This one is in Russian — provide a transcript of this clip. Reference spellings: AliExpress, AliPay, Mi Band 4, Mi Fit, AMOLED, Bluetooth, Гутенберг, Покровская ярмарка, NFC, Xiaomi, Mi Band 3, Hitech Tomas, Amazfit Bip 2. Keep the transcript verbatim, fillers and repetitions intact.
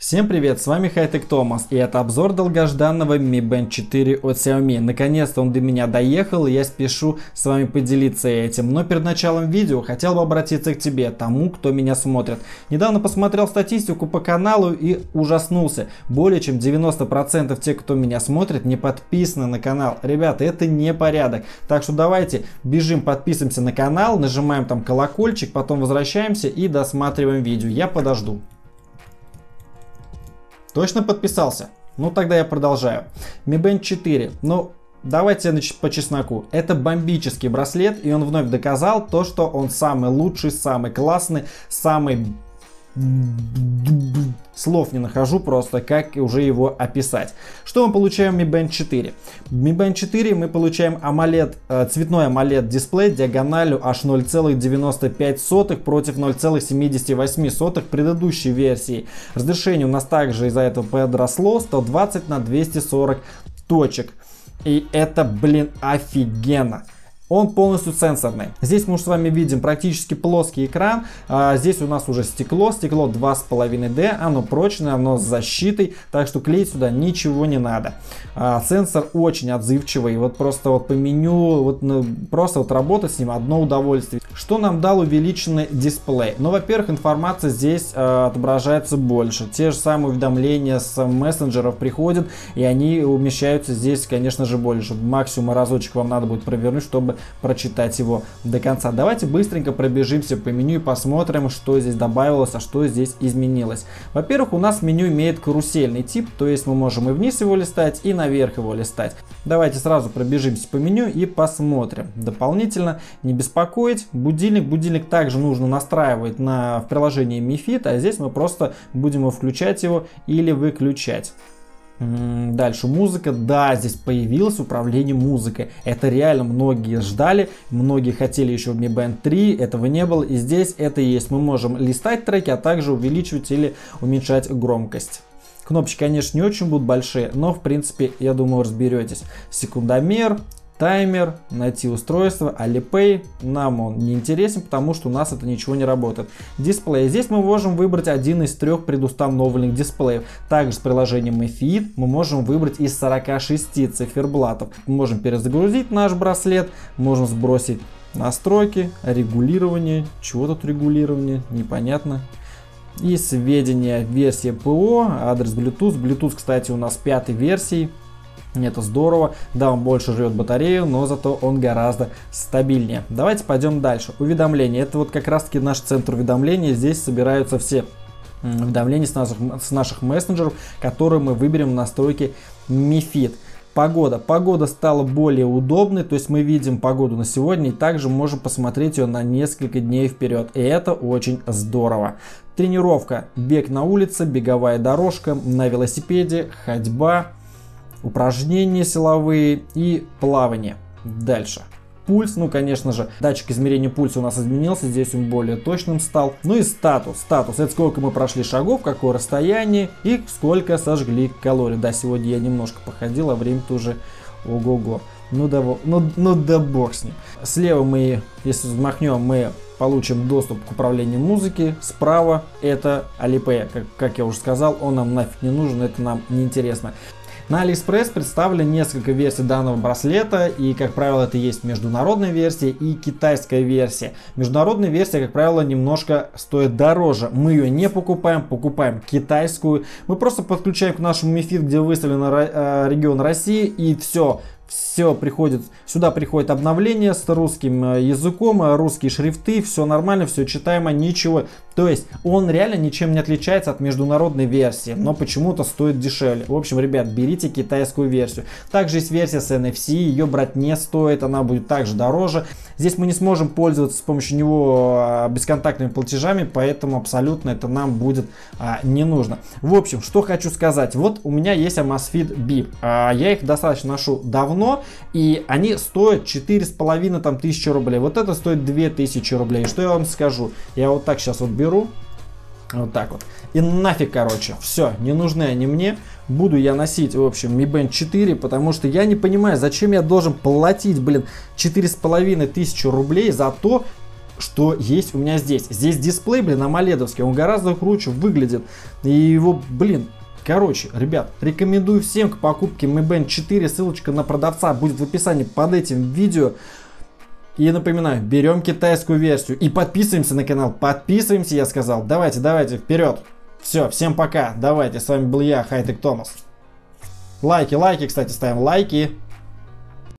Всем привет, с вами Hitech Tomas, и это обзор долгожданного ми бэнд четыре от Xiaomi. Наконец-то он до меня доехал, и я спешу с вами поделиться этим. Но перед началом видео хотел бы обратиться к тебе, тому, кто меня смотрит. Недавно посмотрел статистику по каналу и ужаснулся. Более чем девяносто процентов тех, кто меня смотрит, не подписаны на канал. Ребята, это не порядок. Так что давайте бежим, подписываемся на канал, нажимаем там колокольчик, потом возвращаемся и досматриваем видео. Я подожду. Точно подписался? Ну тогда я продолжаю. ми бэнд четыре. Ну, давайте по чесноку. Это бомбический браслет, и он вновь доказал то, что он самый лучший, самый классный, самый... Слов не нахожу просто, как уже его описать. Что мы получаем в ми бэнд четыре? В ми бэнд четыре мы получаем AMOLED, цветной AMOLED дисплей диагональю аж ноль целых девяносто пять сотых против ноль целых семьдесят восемь сотых предыдущей версии. Разрешение у нас также из-за этого подросло сто двадцать на двести сорок точек. И это, блин, офигенно. Он полностью сенсорный. Здесь мы уже с вами видим практически плоский экран. А здесь у нас уже стекло. Стекло два и пять дэ. Оно прочное, оно с защитой. Так что клеить сюда ничего не надо. А сенсор очень отзывчивый. Вот просто вот по меню, вот, ну, просто вот работать с ним одно удовольствие. Что нам дал увеличенный дисплей? Ну, во-первых, информация здесь э, отображается больше. Те же самые уведомления с мессенджеров приходят. И они умещаются здесь, конечно же, больше. Максимум разочек вам надо будет провернуть, чтобы прочитать его до конца. Давайте быстренько пробежимся по меню и посмотрим, что здесь добавилось, а что здесь изменилось. Во-первых, у нас меню имеет карусельный тип, то есть мы можем и вниз его листать, и наверх его листать. Давайте сразу пробежимся по меню и посмотрим. Дополнительно не беспокоить. Будильник. Будильник также нужно настраивать на, в приложении Mi Fit, а здесь мы просто будем его включать его или выключать. Дальше музыка. Да, здесь появилось управление музыкой. Это реально многие ждали, многие хотели еще в ми бэнд три, этого не было, и здесь это есть. Мы можем листать треки, а также увеличивать или уменьшать громкость. Кнопочки, конечно, не очень будут большие, но в принципе, я думаю, разберетесь. Секундомер, таймер, найти устройство, AliPay. Нам он не интересен, потому что у нас это ничего не работает. Дисплей. Здесь мы можем выбрать один из трех предустановленных дисплеев. Также с приложением Mi Fit мы можем выбрать из сорока шести циферблатов. Мы можем перезагрузить наш браслет, можем сбросить настройки, регулирование. Чего тут регулирование? Непонятно. И сведения, версия ПО, адрес Bluetooth. Bluetooth, кстати, у нас пятой версии. Это здорово. Да, он больше жрет батарею, но зато он гораздо стабильнее. Давайте пойдем дальше. Уведомления. Это вот как раз таки наш центр уведомлений. Здесь собираются все уведомления с наших, с наших мессенджеров, которые мы выберем в настройке Mi Fit. Погода. Погода стала более удобной, то есть мы видим погоду на сегодня и также можем посмотреть ее на несколько дней вперед. И это очень здорово. Тренировка. Бег на улице, беговая дорожка, на велосипеде, ходьба. Упражнения силовые и плавание. Дальше. Пульс, ну конечно же, датчик измерения пульса у нас изменился, здесь он более точным стал. Ну и статус. Статус — это сколько мы прошли шагов, какое расстояние и сколько сожгли калорий. Да, сегодня я немножко походил, а время-то уже ого-го. Ну да, ну, ну да бог с ним. Слева мы, если взмахнем, мы получим доступ к управлению музыки. Справа это AliPay. Как, как я уже сказал, он нам нафиг не нужен, это нам не интересно. На AliExpress представлено несколько версий данного браслета, и, как правило, это есть международная версия и китайская версия. Международная версия, как правило, немножко стоит дороже. Мы ее не покупаем, покупаем китайскую. Мы просто подключаем к нашему Mi Fit, где выставлен регион России, и все. Все приходит, сюда приходит обновление с русским языком, русские шрифты, все нормально, все читаемо, ничего. То есть он реально ничем не отличается от международной версии, но почему-то стоит дешевле. В общем, ребят, берите китайскую версию. Также есть версия с эн эф си, ее брать не стоит, она будет также дороже. Здесь мы не сможем пользоваться с помощью него бесконтактными платежами, поэтому абсолютно это нам будет а, не нужно. В общем, что хочу сказать. Вот у меня есть Amazfit Bip, а, я их достаточно ношу давно. И они стоят четыре с половиной тысячи рублей. Вот это стоит две тысячи рублей. Что я вам скажу? Я вот так сейчас вот беру. Вот так вот. И нафиг, короче. Все, не нужны они мне. Буду я носить, в общем, ми бэнд четыре, потому что я не понимаю, зачем я должен платить, блин, четыре с половиной тысячи рублей за то, что есть у меня здесь. Здесь дисплей, блин, амоледовский, он гораздо круче выглядит. И его, блин, короче, ребят, рекомендую всем к покупке ми бэнд четыре. Ссылочка на продавца будет в описании под этим видео. И напоминаю, берем китайскую версию и подписываемся на канал. Подписываемся, я сказал. Давайте, давайте, вперед. Все, всем пока. Давайте, с вами был я, Hitech Tomas. Лайки, лайки, кстати, ставим лайки.